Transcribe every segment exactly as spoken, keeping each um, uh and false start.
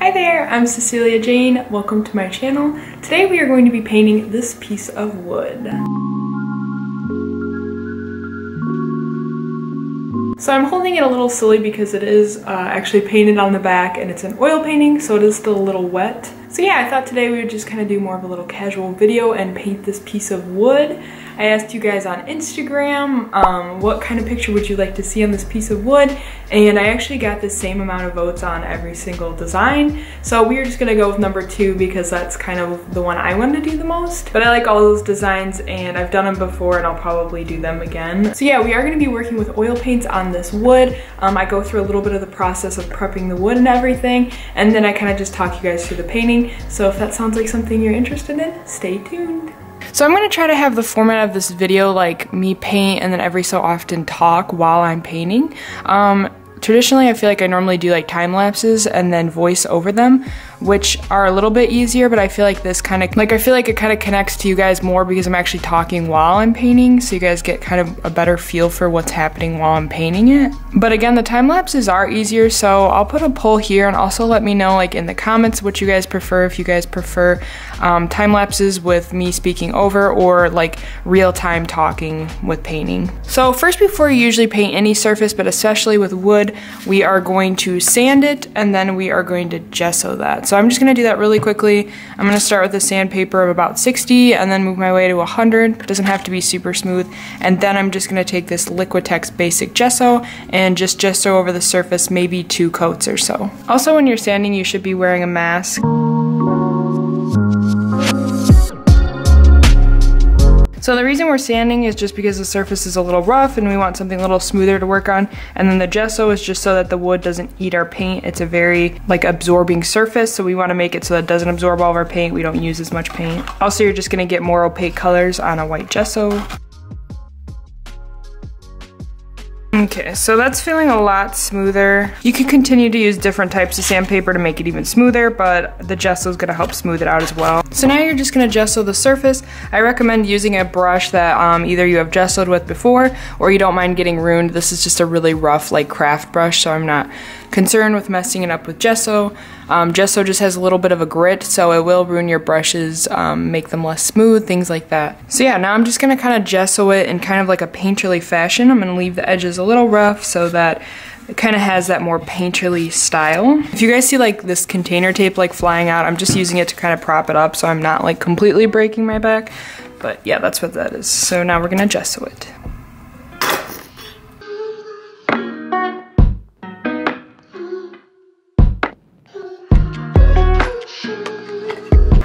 Hi there, I'm Cecilia Jane. Welcome to my channel. Today we are going to be painting this piece of wood. So I'm holding it a little silly because it is uh, actually painted on the back and it's an oil painting, so it is still a little wet. So yeah, I thought today we would just kind of do more of a little casual video and paint this piece of wood. I asked you guys on Instagram um, what kind of picture would you like to see on this piece of wood, and I actually got the same amount of votes on every single design. So we are just gonna go with number two because that's kind of the one I wanted to do the most. But I like all those designs and I've done them before and I'll probably do them again. So yeah, we are gonna be working with oil paints on this wood. Um, I go through a little bit of the process of prepping the wood and everything, and then I kind of just talk you guys through the painting. So if that sounds like something you're interested in, stay tuned. So I'm gonna try to have the format of this video like me paint and then every so often talk while I'm painting. Um, Traditionally, I feel like I normally do like time lapses and then voice over them, which are a little bit easier, but I feel like this kind of, like I feel like it kind of connects to you guys more because I'm actually talking while I'm painting, so you guys get kind of a better feel for what's happening while I'm painting it. But again, the time lapses are easier, so I'll put a poll here and also let me know like in the comments what you guys prefer, if you guys prefer um, time lapses with me speaking over or like real time talking with painting. So first, before you usually paint any surface, but especially with wood, we are going to sand it and then we are going to gesso that. So I'm just going to do that really quickly. I'm going to start with a sandpaper of about sixty and then move my way to one hundred. It doesn't have to be super smooth. And then I'm just going to take this Liquitex Basic Gesso and just gesso over the surface, maybe two coats or so. Also, when you're sanding, you should be wearing a mask. So the reason we're sanding is just because the surface is a little rough and we want something a little smoother to work on, and then the gesso is just so that the wood doesn't eat our paint. It's a very like absorbing surface, so we want to make it so that it doesn't absorb all of our paint, we don't use as much paint. Also, you're just going to get more opaque colors on a white gesso. Okay, so that's feeling a lot smoother. You can continue to use different types of sandpaper to make it even smoother, but the gesso is going to help smooth it out as well. So now you're just going to gesso the surface. I recommend using a brush that um, either you have gessoed with before or you don't mind getting ruined. This is just a really rough like craft brush, so I'm not concerned with messing it up with gesso. Um, gesso just has a little bit of a grit, so it will ruin your brushes, um, make them less smooth, things like that. So yeah, now I'm just going to kind of gesso it in kind of like a painterly fashion. I'm going to leave the edges a little rough so that it kind of has that more painterly style. If you guys see like this container tape like flying out, I'm just using it to kind of prop it up so I'm not like completely breaking my back. But yeah, that's what that is. So now we're gonna gesso it.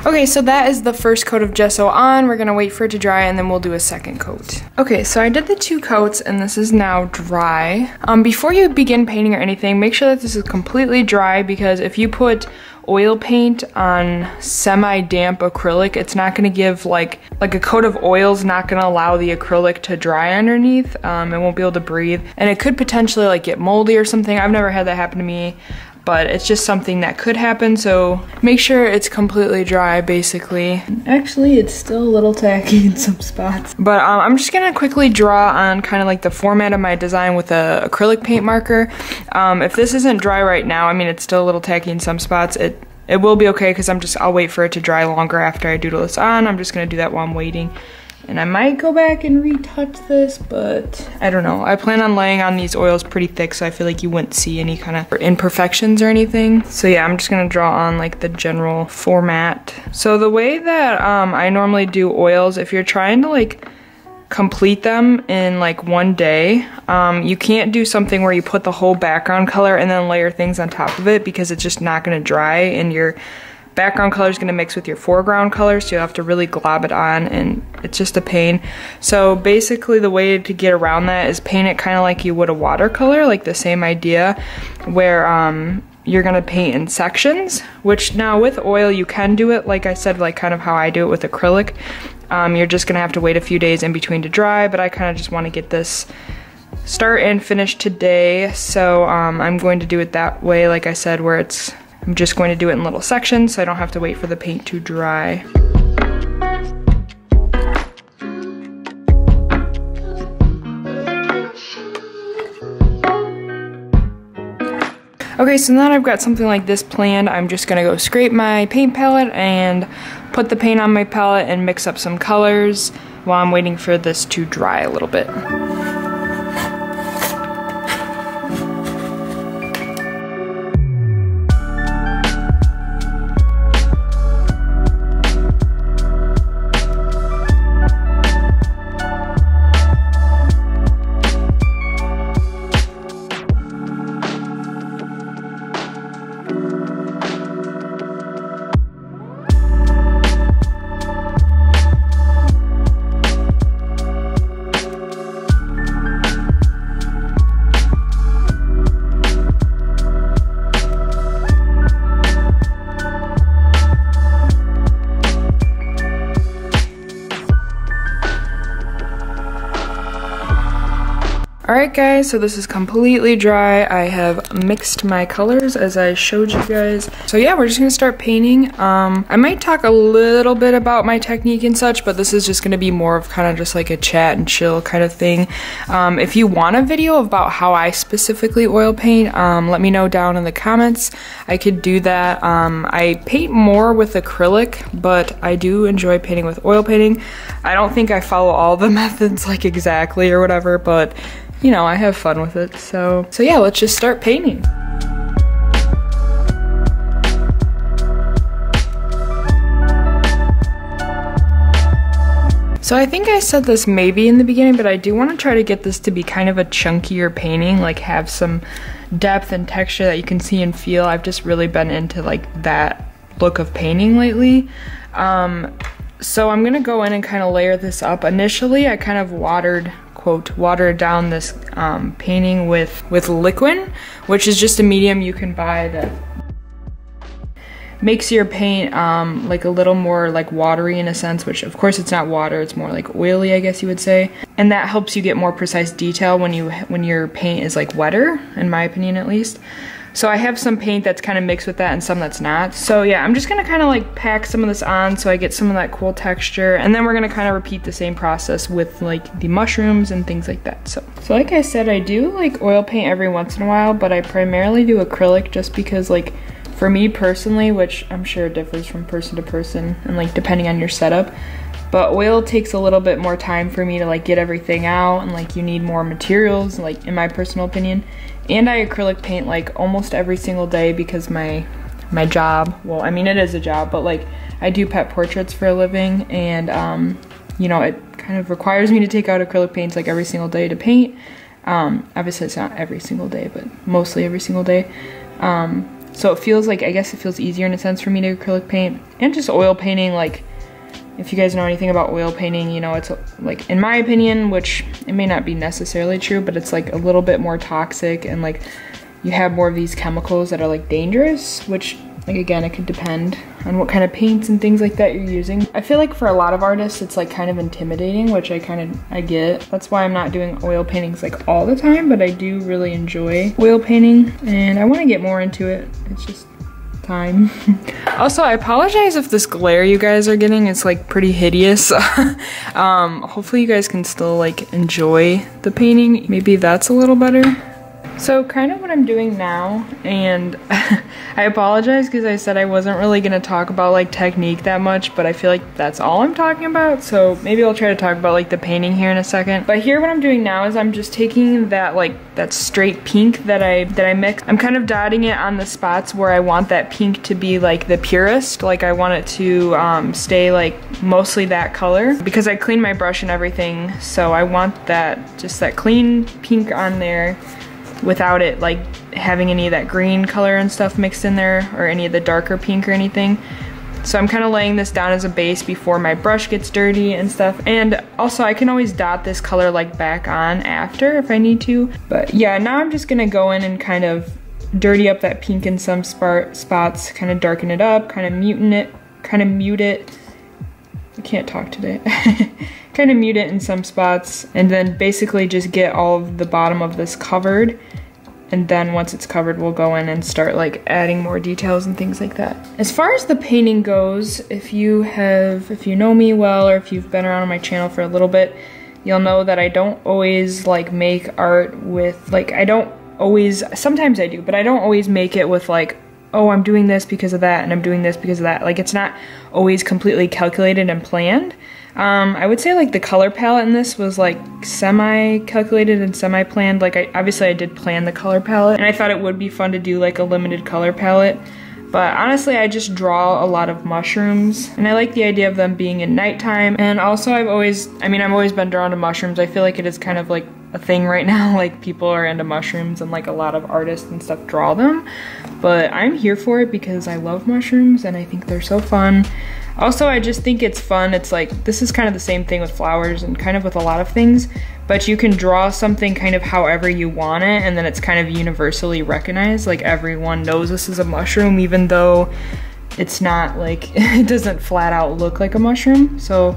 Okay, so that is the first coat of gesso on. We're gonna wait for it to dry and then we'll do a second coat. Okay, so I did the two coats and this is now dry. Um, before you begin painting or anything, make sure that this is completely dry, because if you put oil paint on semi-damp acrylic, it's not gonna give like, like a coat of oil's not gonna allow the acrylic to dry underneath. Um, it won't be able to breathe. And it could potentially like get moldy or something. I've never had that happen to me, but it's just something that could happen, so make sure it's completely dry, basically. Actually, it's still a little tacky in some spots. But um, I'm just gonna quickly draw on kind of like the format of my design with a acrylic paint marker. Um, if this isn't dry right now, I mean, it's still a little tacky in some spots. It it will be okay, because I'm just, I'll wait for it to dry longer after I doodle this on. I'm just gonna do that while I'm waiting. And I might go back and retouch this, but I don't know. I plan on laying on these oils pretty thick, so I feel like you wouldn't see any kind of imperfections or anything. So yeah, I'm just gonna draw on like the general format. So the way that um, I normally do oils, if you're trying to like complete them in like one day, um, you can't do something where you put the whole background color and then layer things on top of it, because it's just not gonna dry, and your background color is going to mix with your foreground color, so you'll have to really glob it on, and it's just a pain. So basically the way to get around that is paint it kind of like you would a watercolor, like the same idea, where um, you're going to paint in sections, which now with oil you can do it, like I said, like kind of how I do it with acrylic. Um, you're just going to have to wait a few days in between to dry, but I kind of just want to get this start and finish today, so um, I'm going to do it that way, like I said, where it's I'm just going to do it in little sections so I don't have to wait for the paint to dry. Okay, so now that I've got something like this planned, I'm just gonna go scrape my paint palette and put the paint on my palette and mix up some colors while I'm waiting for this to dry a little bit. Alright guys, so this is completely dry. I have mixed my colors as I showed you guys. So yeah, we're just gonna start painting. Um, I might talk a little bit about my technique and such, but this is just gonna be more of kind of just like a chat and chill kind of thing. Um, if you want a video about how I specifically oil paint, um, let me know down in the comments. I could do that. Um, I paint more with acrylic, but I do enjoy painting with oil painting. I don't think I follow all the methods like exactly or whatever, but you know, I have fun with it, so. So yeah, let's just start painting. So I think I said this maybe in the beginning, but I do want to try to get this to be kind of a chunkier painting, like have some depth and texture that you can see and feel. I've just really been into like that look of painting lately. Um, so I'm gonna go in and kind of layer this up. Initially, I kind of watered quote, water down this um, painting with, with Liquin, which is just a medium you can buy that makes your paint um, like a little more like watery in a sense, which of course it's not water, it's more like oily, I guess you would say. And that helps you get more precise detail when, you, when your paint is like wetter, in my opinion at least. So I have some paint that's kind of mixed with that and some that's not. So yeah, I'm just gonna kind of like pack some of this on so I get some of that cool texture, and then we're gonna kind of repeat the same process with like the mushrooms and things like that. So, so like I said, I do like oil paint every once in a while, but I primarily do acrylic just because like for me personally, which I'm sure differs from person to person and like depending on your setup, but oil takes a little bit more time for me to like get everything out, and like you need more materials, like in my personal opinion. And I acrylic paint like almost every single day because my my job, well, I mean it is a job, but like I do pet portraits for a living, and um, you know, it kind of requires me to take out acrylic paints like every single day to paint. Um, obviously it's not every single day, but mostly every single day. Um, so it feels like, I guess it feels easier in a sense for me to acrylic paint, and just oil painting, like if you guys know anything about oil painting, you know, it's like, in my opinion, which it may not be necessarily true, but it's like a little bit more toxic, and like you have more of these chemicals that are like dangerous, which like, again, it could depend on what kind of paints and things like that you're using. I feel like for a lot of artists, it's like kind of intimidating, which I kind of, I get. That's why I'm not doing oil paintings like all the time, but I do really enjoy oil painting and I want to get more into it. It's just time. Also, I apologize if this glare you guys are getting, it's like pretty hideous. um, hopefully you guys can still like enjoy the painting. Maybe that's a little better. So kind of what I'm doing now, and I apologize because I said I wasn't really going to talk about like technique that much, but I feel like that's all I'm talking about, so maybe I'll try to talk about like the painting here in a second. But here what I'm doing now is I'm just taking that like that straight pink that I that I mixed. I'm kind of dotting it on the spots where I want that pink to be like the purest, like I want it to um, stay like mostly that color, because I cleaned my brush and everything, so I want that just that clean pink on there, without it like having any of that green color and stuff mixed in there, or any of the darker pink or anything. So I'm kind of laying this down as a base before my brush gets dirty and stuff. And also I can always dot this color like back on after if I need to. But yeah, now I'm just gonna go in and kind of dirty up that pink in some spot spots, kind of darken it up, kind of mutant it, kind of mute it. I can't talk today. Kind of mute it in some spots, and then basically just get all of the bottom of this covered, and then once it's covered we'll go in and start like adding more details and things like that. As far as the painting goes, if you have, if you know me well, or if you've been around on my channel for a little bit, you'll know that I don't always like make art with, like I don't always, sometimes I do, but I don't always make it with like, oh, I'm doing this because of that, and I'm doing this because of that. Like, it's not always completely calculated and planned. Um, I would say like the color palette in this was like semi-calculated and semi-planned. Like, I obviously I did plan the color palette, and I thought it would be fun to do like a limited color palette. But honestly, I just draw a lot of mushrooms, and I like the idea of them being in nighttime. And also I've always, I mean, I've always been drawn to mushrooms. I feel like it is kind of like a thing right now, like people are into mushrooms and like a lot of artists and stuff draw them. But I'm here for it because I love mushrooms and I think they're so fun. Also, I just think it's fun. It's like, this is kind of the same thing with flowers and kind of with a lot of things, but you can draw something kind of however you want it, and then it's kind of universally recognized. Like, everyone knows this is a mushroom, even though it's not like, it doesn't flat out look like a mushroom. So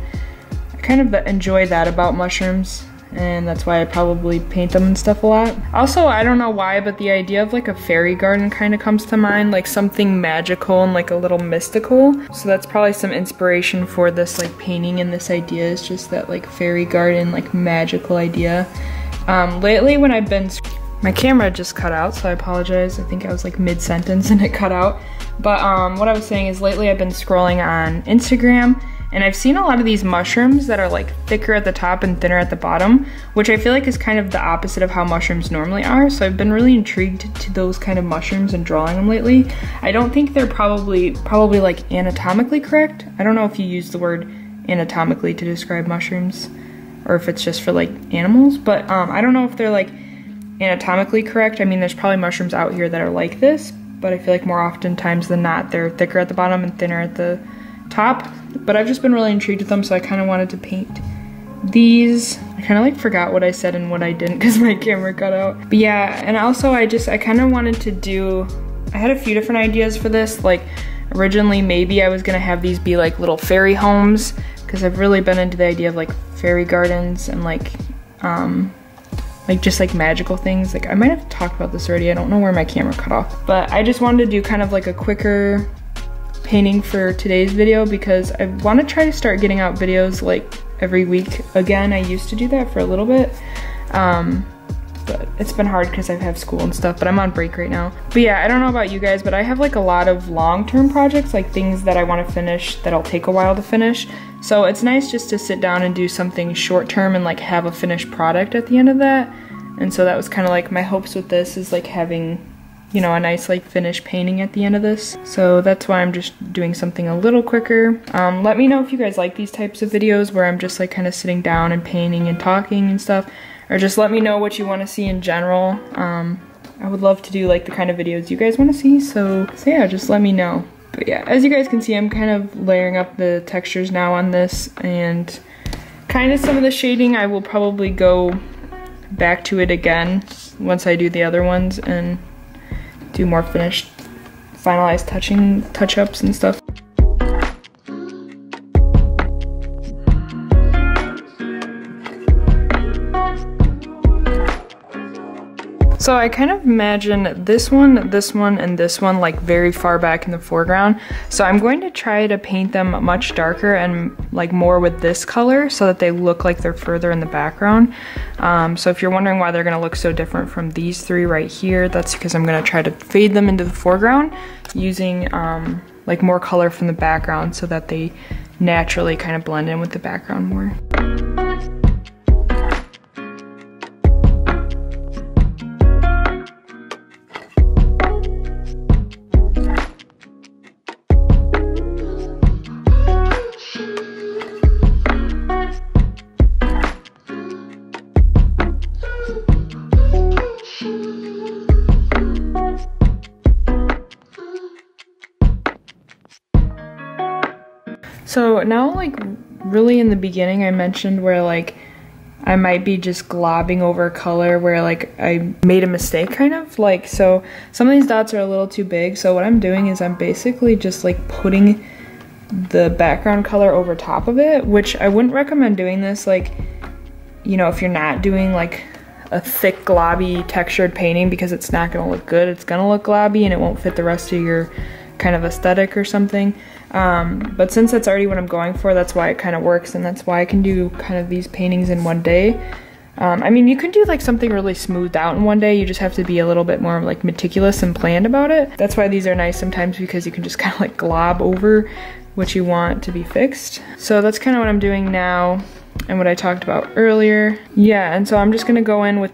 I kind of enjoy that about mushrooms, and that's why I probably paint them and stuff a lot. Also, I don't know why, but the idea of like a fairy garden kind of comes to mind, like something magical and like a little mystical. So that's probably some inspiration for this like painting, and this idea is just that like fairy garden, like magical idea. Um, lately when I've been, my camera just cut out, so I apologize. I think I was like mid-sentence and it cut out. But um, what I was saying is lately I've been scrolling on Instagram, and I've seen a lot of these mushrooms that are like thicker at the top and thinner at the bottom, which I feel like is kind of the opposite of how mushrooms normally are. So I've been really intrigued to those kind of mushrooms and drawing them lately. I don't think they're probably, probably like anatomically correct. I don't know if you use the word anatomically to describe mushrooms, or if it's just for like animals, but um, I don't know if they're like anatomically correct. I mean, there's probably mushrooms out here that are like this, but I feel like more oftentimes than not, they're thicker at the bottom and thinner at the top. But I've just been really intrigued with them, so I kind of wanted to paint these. I kind of like forgot what I said and what I didn't because my camera cut out. But yeah, and also I just, I kind of wanted to do, I had a few different ideas for this. Like, originally maybe I was gonna have these be like little fairy homes, because I've really been into the idea of like fairy gardens and like, um, like just like magical things. Like, I might have talked about this already. I don't know where my camera cut off. But I just wanted to do kind of like a quicker painting for today's video, because I want to try to start getting out videos like every week again. I used to do that for a little bit, um, but it's been hard because I have school and stuff, but I'm on break right now. But yeah, I don't know about you guys, but I have like a lot of long-term projects, like things that I want to finish that'll take a while to finish. So it's nice just to sit down and do something short-term and like have a finished product at the end of that. And so that was kind of like my hopes with this, is like having, you know, a nice like finished painting at the end of this. So that's why I'm just doing something a little quicker. Um, let me know if you guys like these types of videos where I'm just like kind of sitting down and painting and talking and stuff, or just let me know what you want to see in general. Um, I would love to do like the kind of videos you guys want to see, so, so yeah, just let me know. But yeah, as you guys can see, I'm kind of layering up the textures now on this, and kind of some of the shading I will probably go back to it again once I do the other ones and do more finished, finalized touching, touch-ups and stuff. So I kind of imagine this one, this one, and this one like very far back in the foreground. So I'm going to try to paint them much darker and like more with this color so that they look like they're further in the background. Um, so if you're wondering why they're gonna look so different from these three right here, that's because I'm gonna try to fade them into the foreground using um, like more color from the background so that they naturally kind of blend in with the background more. So now, like really in the beginning, I mentioned where like I might be just globbing over color, where like I made a mistake kind of like, so some of these dots are a little too big. So what I'm doing is I'm basically just like putting the background color over top of it, which I wouldn't recommend doing this. Like, you know, if you're not doing like a thick globby textured painting, because it's not gonna look good. It's gonna look globby and it won't fit the rest of your kind of aesthetic or something. Um, but since that's already what I'm going for, that's why it kind of works, and that's why I can do kind of these paintings in one day. Um, I mean, you can do like something really smoothed out in one day. You just have to be a little bit more like meticulous and planned about it. That's why these are nice sometimes, because you can just kind of like glob over what you want to be fixed. So that's kind of what I'm doing now and what I talked about earlier. Yeah, and so I'm just gonna go in with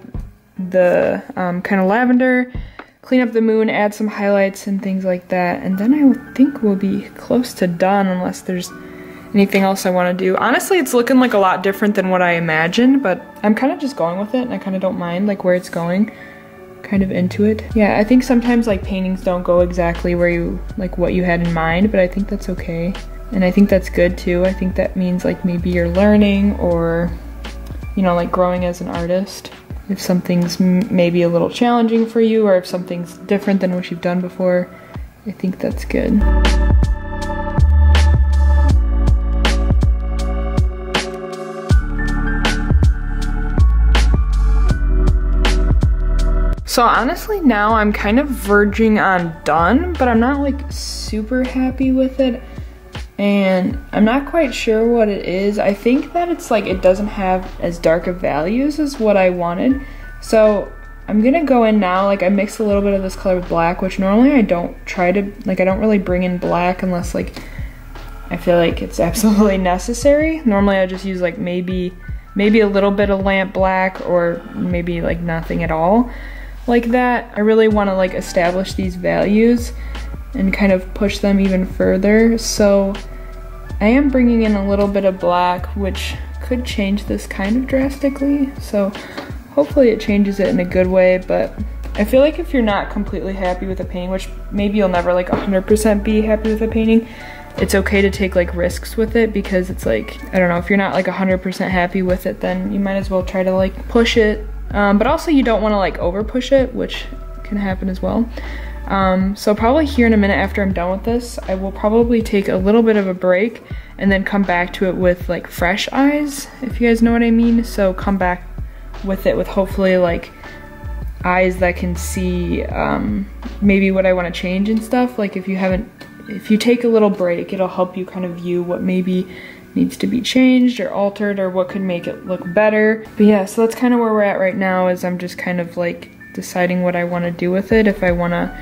the um, kind of lavender, clean up the moon, add some highlights and things like that. And then I think we'll be close to done unless there's anything else I want to do. Honestly, it's looking like a lot different than what I imagined, but I'm kind of just going with it and I kind of don't mind like where it's going, kind of into it. Yeah, I think sometimes like paintings don't go exactly where you, like what you had in mind, but I think that's okay. And I think that's good too. I think that means like maybe you're learning or, you know, like growing as an artist. If something's m maybe a little challenging for you or if something's different than what you've done before, I think that's good. So honestly now I'm kind of verging on done, but I'm not like super happy with it and I'm not quite sure what it is. I think that it's like it doesn't have as dark of values as what I wanted. So I'm gonna go in now, like I mixed a little bit of this color with black, which normally I don't try to, like I don't really bring in black unless like I feel like it's absolutely necessary. Normally I just use like maybe, maybe a little bit of lamp black or maybe like nothing at all. Like that, I really want to like establish these values and kind of push them even further. So I am bringing in a little bit of black, which could change this kind of drastically. So hopefully it changes it in a good way, but I feel like if you're not completely happy with a painting, which maybe you'll never like one hundred percent be happy with a painting, it's okay to take like risks with it because it's like, I don't know, if you're not like one hundred percent happy with it, then you might as well try to like push it. Um, but also you don't want to like over push it, which can happen as well. Um, so probably here in a minute after I'm done with this, I will probably take a little bit of a break and then come back to it with like fresh eyes, if you guys know what I mean. So come back with it with hopefully like eyes that can see um, maybe what I want to change and stuff. Like if you haven't, if you take a little break, it'll help you kind of view what maybe needs to be changed or altered or what could make it look better. But yeah, so that's kind of where we're at right now, is I'm just kind of like deciding what I want to do with it, if I want to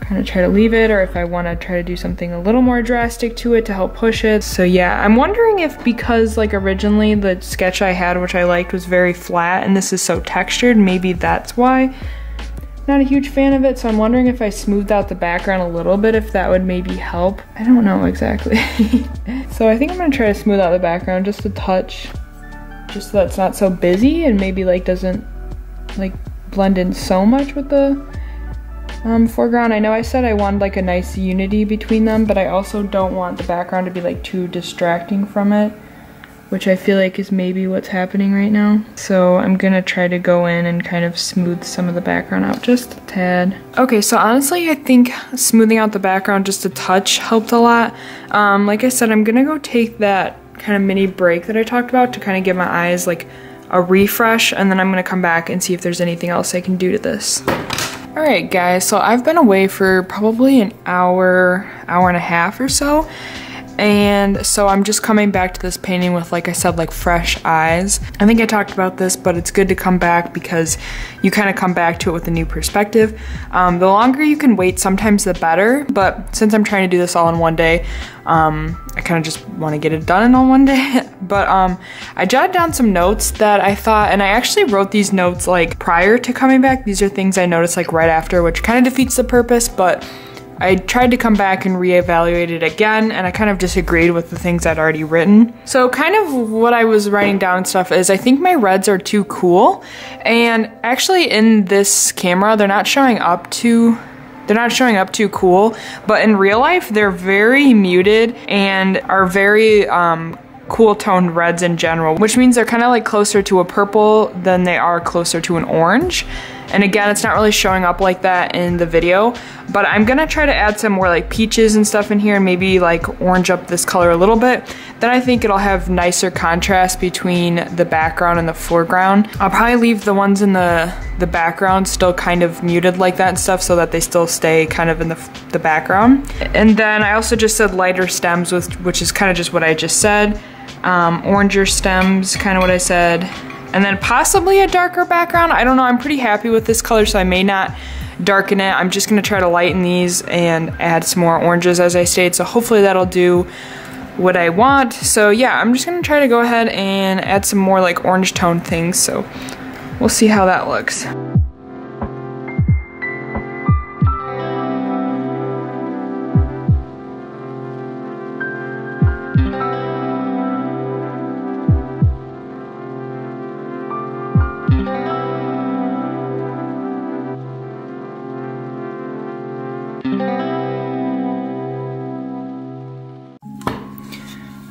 kind of try to leave it or if I want to try to do something a little more drastic to it to help push it. So yeah, I'm wondering if, because like originally the sketch I had, which I liked, was very flat and this is so textured, maybe that's why. Not a huge fan of it, so I'm wondering if I smoothed out the background a little bit, if that would maybe help. I don't know exactly. So I think I'm gonna try to smooth out the background just a touch, just so that's not so busy and maybe like doesn't like blend in so much with the um, foreground. I know I said I wanted like a nice unity between them, but I also don't want the background to be like too distracting from it, which I feel like is maybe what's happening right now. So I'm gonna try to go in and kind of smooth some of the background out just a tad. Okay, so honestly, I think smoothing out the background just a touch helped a lot. Um, like I said, I'm gonna go take that kind of mini break that I talked about to kind of give my eyes like a refresh, and then I'm gonna come back and see if there's anything else I can do to this. All right, guys, so I've been away for probably an hour, hour and a half or so. And so I'm just coming back to this painting with, like I said, like fresh eyes. I think I talked about this, but it's good to come back because you kind of come back to it with a new perspective. Um, the longer you can wait, sometimes the better. But since I'm trying to do this all in one day, um, I kind of just want to get it done in all one day. But um, I jotted down some notes that I thought, and I actually wrote these notes like prior to coming back. These are things I noticed like right after, which kind of defeats the purpose, but I tried to come back and reevaluate it again, and I kind of disagreed with the things I'd already written. So kind of what I was writing down stuff is, I think my reds are too cool, and actually in this camera, they're not showing up too, they're not showing up too cool, but in real life, they're very muted and are very um, cool toned reds in general, which means they're kind of like closer to a purple than they are closer to an orange. And again, it's not really showing up like that in the video, but I'm gonna try to add some more like peaches and stuff in here and maybe like orange up this color a little bit. Then I think it'll have nicer contrast between the background and the foreground. I'll probably leave the ones in the, the background still kind of muted like that and stuff so that they still stay kind of in the, the background. And then I also just said lighter stems, with, which is kind of just what I just said. Um, oranger stems, kind of what I said. and then possibly a darker background. I don't know, I'm pretty happy with this color, so I may not darken it. I'm just gonna try to lighten these and add some more oranges, as I stated, so hopefully that'll do what I want. So yeah, I'm just gonna try to go ahead and add some more like orange tone things, so we'll see how that looks.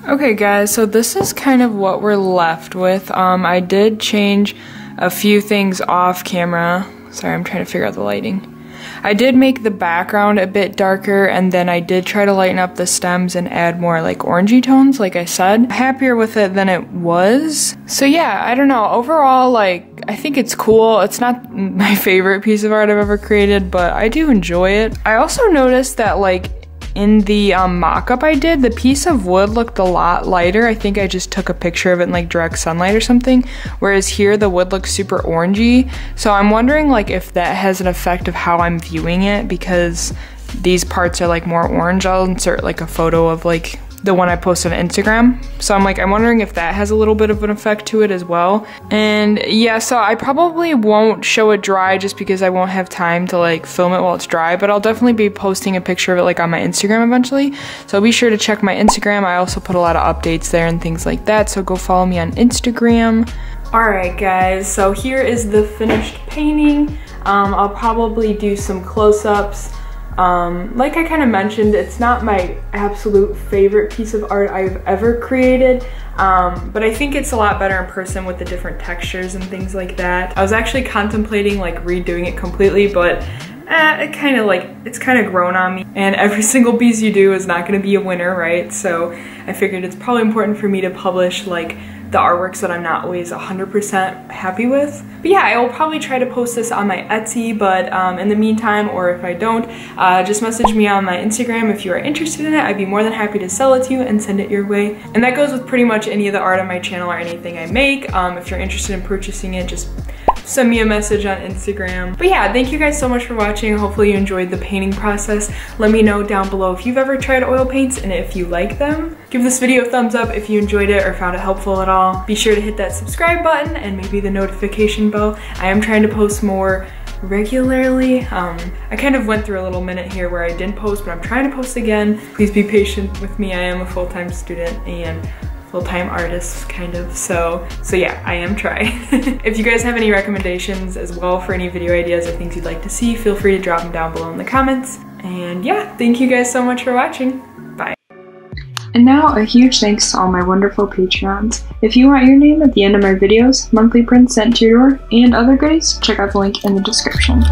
Okay guys, so this is kind of what we're left with. Um, I did change a few things off camera. Sorry, I'm trying to figure out the lighting. I did make the background a bit darker, and then I did try to lighten up the stems and add more like orangey tones, like I said. Happier with it than it was. So yeah, I don't know. Overall, like, I think it's cool. It's not my favorite piece of art I've ever created, but I do enjoy it. I also noticed that like in the um, mock-up I did, the piece of wood looked a lot lighter. I think I just took a picture of it in like direct sunlight or something, whereas here the wood looks super orangey. So I'm wondering like if that has an effect of how I'm viewing it, because these parts are like more orange. I'll insert like a photo of like the one I posted on Instagram. So I'm like, I'm wondering if that has a little bit of an effect to it as well. And yeah, so I probably won't show it dry just because I won't have time to like film it while it's dry, but I'll definitely be posting a picture of it like on my Instagram eventually. So be sure to check my Instagram. I also put a lot of updates there and things like that. So go follow me on Instagram. All right guys, so here is the finished painting. Um, I'll probably do some close-ups. Um, like I kind of mentioned, it's not my absolute favorite piece of art I've ever created, um, but I think it's a lot better in person with the different textures and things like that. I was actually contemplating like redoing it completely, but eh, it kind of like, it's kind of grown on me, and every single piece you do is not going to be a winner, right? So I figured it's probably important for me to publish like the artworks that I'm not always one hundred percent happy with. But yeah, I will probably try to post this on my Etsy, but um, in the meantime, or if I don't, uh, just message me on my Instagram if you are interested in it. I'd be more than happy to sell it to you and send it your way. And that goes with pretty much any of the art on my channel or anything I make. Um, if you're interested in purchasing it, just send me a message on Instagram. But yeah, thank you guys so much for watching. Hopefully you enjoyed the painting process. Let me know down below if you've ever tried oil paints and if you like them. Give this video a thumbs up if you enjoyed it or found it helpful at all. Be sure to hit that subscribe button and maybe the notification bell. I am trying to post more regularly. Um, I kind of went through a little minute here where I didn't post, but I'm trying to post again. Please be patient with me. I am a full-time student and full-time artist, kind of, so so yeah, I am trying. If you guys have any recommendations as well for any video ideas or things you'd like to see, feel free to drop them down below in the comments. And yeah, thank you guys so much for watching. Bye. And now a huge thanks to all my wonderful Patreons. If you want your name at the end of my videos, monthly prints sent to your door, and other goodies, check out the link in the description.